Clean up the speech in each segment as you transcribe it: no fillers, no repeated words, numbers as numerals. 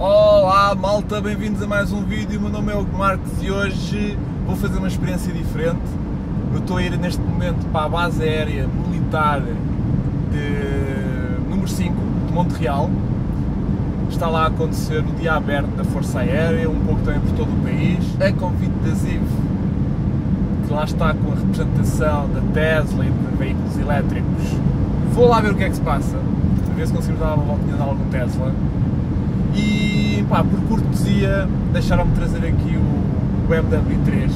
Olá malta, bem-vindos a mais um vídeo. Meu nome é Hugo Marques e hoje vou fazer uma experiência diferente. Eu estou a ir neste momento para a base aérea militar de número 5 de Montreal. Está lá a acontecer o dia aberto da Força Aérea, um pouco também por todo o país. É convite da Zeev, que lá está com a representação da Tesla e de veículos elétricos. Vou lá ver o que é que se passa, a ver se conseguimos dar uma voltinha de algum Tesla. E pá, por cortesia, deixaram-me trazer aqui o BMW i3.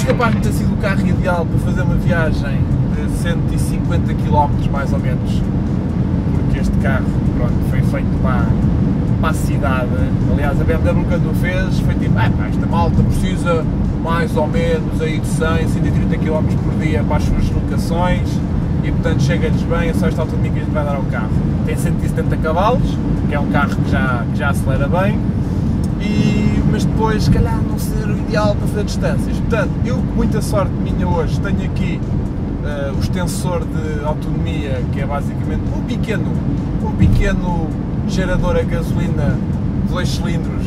E capaz de ter sido o carro ideal para fazer uma viagem de 150 km mais ou menos, porque este carro, pronto, foi feito para a cidade. Aliás, a BMW nunca o fez, foi tipo, esta malta precisa mais ou menos aí de 100, 130 km por dia para as suas locações e portanto chega-lhes bem, é só esta autonomia que a gente vai dar ao carro. Tem 170 cavalos, que é um carro que já acelera bem, mas depois se calhar não ser o ideal para fazer distâncias. Portanto, eu com muita sorte minha hoje tenho aqui o extensor de autonomia, que é basicamente um pequeno gerador a gasolina de 2 cilindros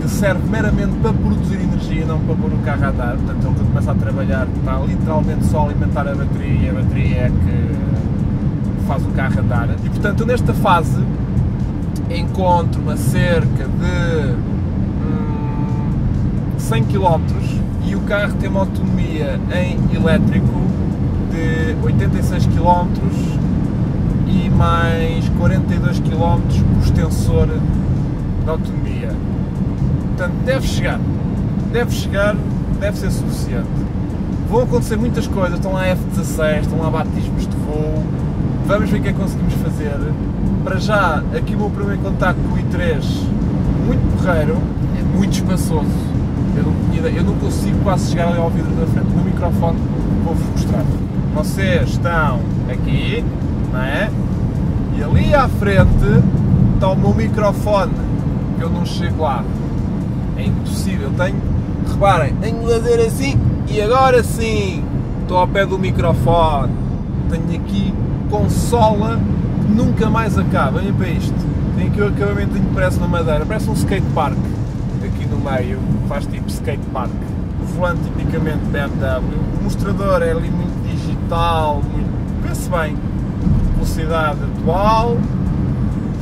que serve meramente para produzir energia, não para pôr o carro a andar. Portanto, ele quando começa a trabalhar está literalmente só a alimentar a bateria e a bateria é que faz o carro andar. E portanto, nesta fase encontro-me a cerca de 100 km e o carro tem uma autonomia em elétrico de 86 km e mais 42 km por extensor de autonomia. Portanto, deve chegar, deve ser suficiente. Vão acontecer muitas coisas, estão lá F-16, estão lá batismos de voo, vamos ver o que é que conseguimos fazer. Para já, aqui o meu primeiro contacto com o i3, muito porreiro, é muito espaçoso, eu não consigo quase chegar ali ao vidro da frente. No microfone vou-vos mostrar. Vocês estão aqui, não é? E ali à frente está o meu microfone, que eu não chego lá, é impossível. Tenho de fazer assim e agora sim estou ao pé do microfone. Tenho aqui consola que nunca mais acaba, olhem para isto. Tem aqui o acabamento que parece uma madeira, parece um skatepark aqui no meio, faz tipo skatepark. O volante tipicamente BMW, o mostrador é ali muito digital, vê-se bem. Velocidade atual,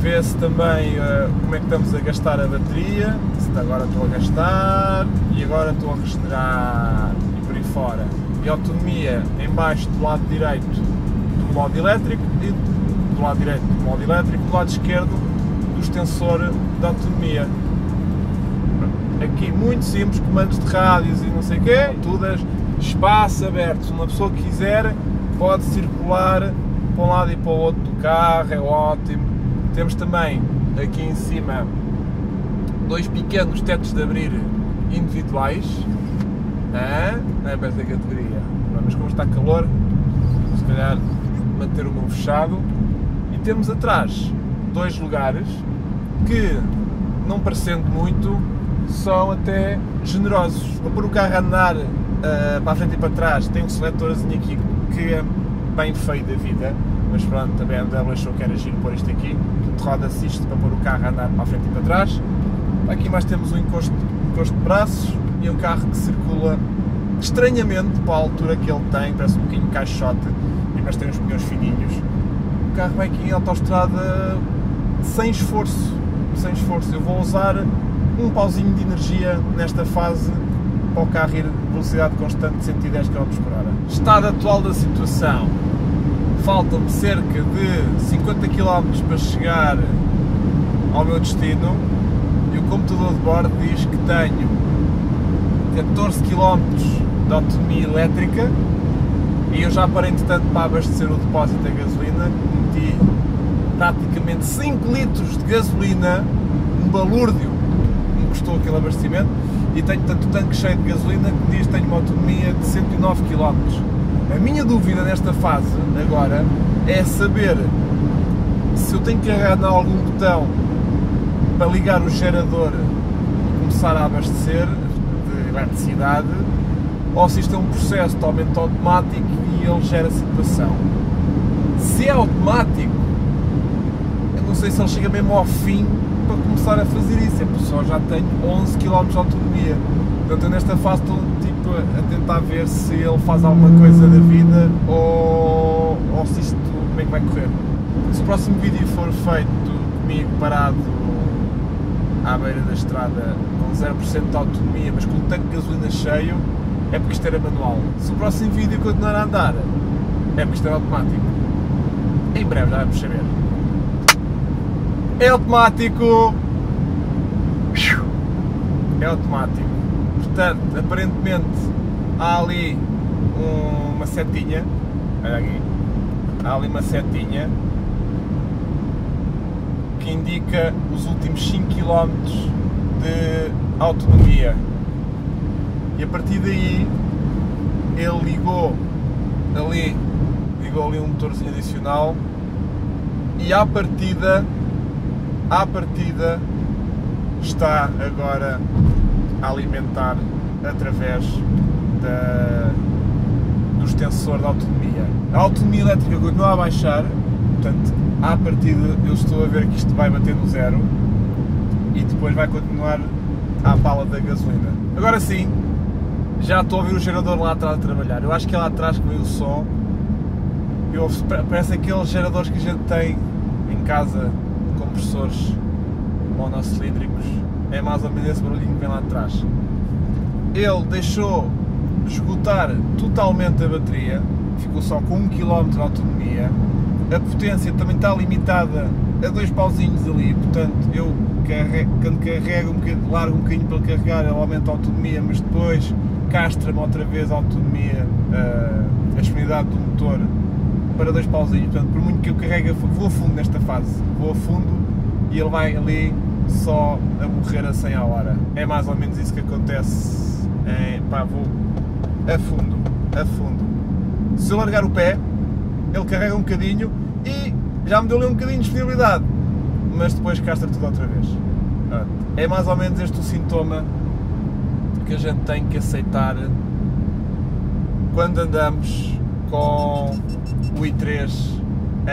vê-se também como é que estamos a gastar a bateria, se agora estou a gastar e agora estou a regenerar e por aí fora. E autonomia em baixo do lado direito do modo elétrico e do lado esquerdo do extensor da autonomia. Aqui muito simples, comandos de rádios e não sei o quê, tudo é espaço aberto. Se uma pessoa quiser pode circular para um lado e para o outro do carro, é ótimo. Temos também aqui em cima dois pequenos tetos de abrir individuais, não é para esta categoria, mas como está calor, se calhar manter o meu fechado. E temos atrás dois lugares que, não parecendo muito, são até generosos. Para pôr o carro a andar para a frente e para trás, tem um seletorzinho aqui que é bem feio da vida, mas pronto, a BMW achou que era giro pôr isto aqui, de roda assiste para pôr o carro a andar para a frente e para trás. Aqui mais temos um encosto de braços e um carro que circula estranhamente para a altura que ele tem, parece um bocadinho caixote, mas tem uns pneus fininhos. O carro vai aqui em autoestrada sem esforço, eu vou usar um pauzinho de energia nesta fase para o carro ir de velocidade constante de 110 km/h. Estado atual da situação: faltam-me cerca de 50 km para chegar ao meu destino e o computador de bordo diz que tenho 14 km de autonomia elétrica e eu já parei entretanto para abastecer o depósito da gasolina. Meti praticamente 5 litros de gasolina, um balúrdio me custou aquele abastecimento, e tenho tanto tanque cheio de gasolina que me diz que tenho uma autonomia de 109 km. A minha dúvida nesta fase agora é saber se eu tenho que carregar em algum botão para ligar o gerador e começar começar a abastecer de eletricidade, ou se isto é um processo totalmente automático e ele gera situação. Se é automático, eu não sei se ele chega mesmo ao fim para começar a fazer isso. Eu só já tenho 11 km de autonomia, portanto eu nesta fase estou tipo, a tentar ver se ele faz alguma coisa da vida ou se isto, como é que vai correr. Se o próximo vídeo for feito comigo parado à beira da estrada com 0% de autonomia, mas com o tanque de gasolina cheio, é porque isto era manual. Se o próximo vídeo continuar a andar, é porque isto era automático. Em breve já vamos saber. É automático! É automático. Portanto, aparentemente há ali uma setinha. Olha aqui. Há ali uma setinha que indica os últimos 5 km de autonomia. E a partir daí ele ligou ali um motorzinho adicional e à partida está agora a alimentar através do extensor da autonomia. A autonomia elétrica continua a baixar, portanto à partida eu estou a ver que isto vai bater no zero e depois vai continuar à bala da gasolina. Agora sim, já estou a ouvir o gerador lá atrás a trabalhar. Eu acho que é lá atrás que veio o som. Parece aqueles geradores que a gente tem em casa, compressores monocilíndricos. É mais ou menos esse barulhinho que vem lá atrás. Ele deixou esgotar totalmente a bateria, ficou só com 1 km de autonomia. A potência também está limitada a 2 pauzinhos ali, portanto eu quando carrego um bocadinho, largo um bocadinho para carregar, ele aumenta a autonomia, mas depois castra-me outra vez a autonomia, a disponibilidade do motor para 2 pauzinhos. Portanto, por muito que eu carregue, vou a fundo nesta fase, vou a fundo e ele vai ali só a morrer a 100 à hora. É mais ou menos isso que acontece. Vou a fundo, a fundo. Se eu largar o pé, ele carrega um bocadinho e já me deu ali um bocadinho de disponibilidade, mas depois castra tudo outra vez. É mais ou menos este o sintoma que a gente tem que aceitar quando andamos com o i3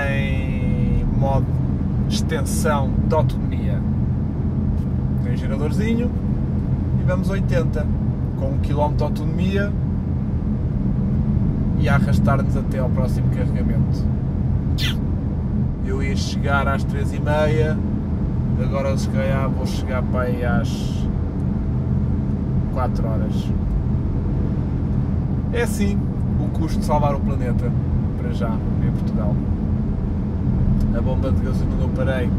em modo extensão de autonomia. Tem um geradorzinho e vamos 80 com 1 km de autonomia e a arrastar-nos até ao próximo carregamento. Eu ia chegar às 3h30, agora se calhar vou chegar para aí às 4 horas. É assim o custo de salvar o planeta, para já, em Portugal. A bomba de gasolina eu parei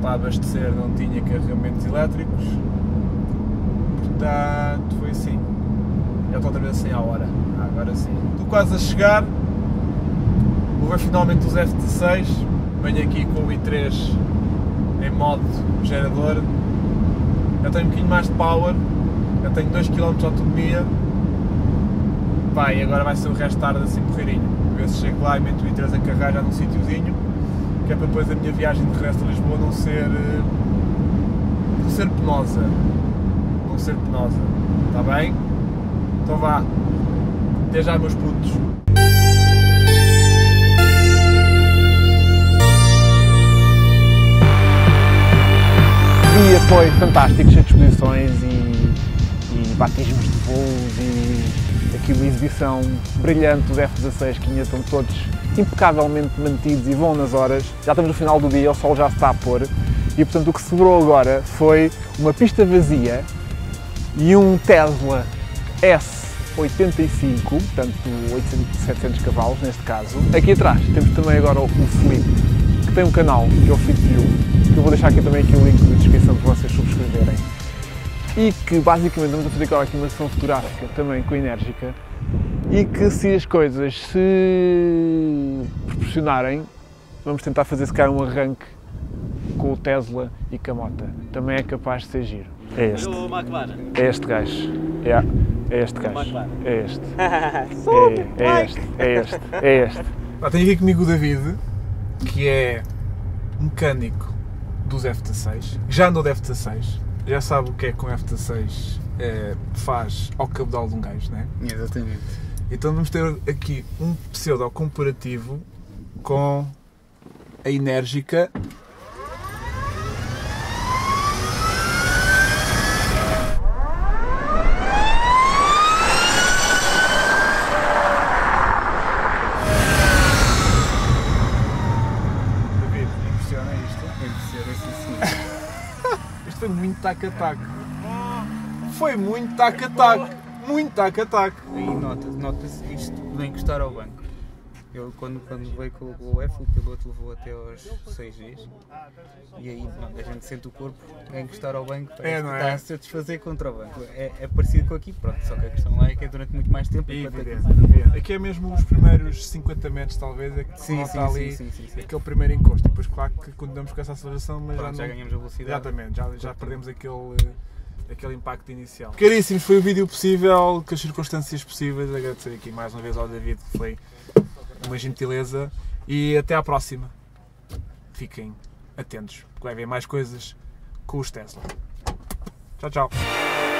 para abastecer, não tinha carregamentos elétricos, portanto foi assim. Eu estou outra vez assim à hora, agora sim. Estou quase a chegar. Vou ver finalmente os F-16, venho aqui com o i3 em modo gerador. Eu tenho um bocadinho mais de power, eu tenho 2 km de autonomia. E agora vai ser o resto tarde assim porreirinho. Ver se chego lá e meto o i3 a carregar já num sítiozinho, que é para depois a minha viagem de regresso a Lisboa não ser penosa. Não ser penosa, está bem? Então vá, até já meus putos. O dia foi fantástico, cheio de exposições e batismos de voos e aquela exibição brilhante dos F-16 que ainda estão todos impecavelmente mantidos e vão nas horas. Já estamos no final do dia, o sol já se está a pôr e portanto o que sobrou agora foi uma pista vazia e um Tesla S85, portanto 700 cavalos neste caso. Aqui atrás temos também agora o Flip, que tem um canal, Geoflip, que eu vou deixar aqui também aqui o link na descrição para vocês subscreverem. E que basicamente vamos a fazer agora aqui uma sessão fotográfica também com a Energica e que se as coisas se proporcionarem, vamos tentar fazer se calhar um arranque com o Tesla e com a moto. Também é capaz de ser giro. É este. É este gajo. Yeah. É este gajo. É este. É este. Tenho aqui comigo o David, que é mecânico dos F-16, já andou de F-16, já sabe o que é que um F-16 faz ao cabedal de um gajo, não é? Exatamente. Então vamos ter aqui um pseudo comparativo com a Energica. David, impressiona isto? Impressiona, sim, senhor. Isto foi muito tac-a-tac. Foi muito tac-a-tac. Muito tac-a-tac. E nota-se isto de encostar ao banco. Eu quando veio com o F, o piloto levou até aos 6Gs e aí a gente sente o corpo a encostar ao banco, está a satisfazer contra o banco. É parecido com aqui, pronto, só que a questão lá é que é durante muito mais tempo. Aqui é mesmo os primeiros 50 metros talvez, é que está ali aquele primeiro encosto, depois claro que continuamos com essa aceleração, mas pronto, já ganhamos a velocidade. Exatamente, já perdemos aquele impacto inicial. Caríssimos, foi o vídeo possível, com as circunstâncias possíveis. Agradecer aqui mais uma vez ao David, que foi uma gentileza, e até à próxima. Fiquem atentos, porque vai haver mais coisas com os Tesla. Tchau, tchau.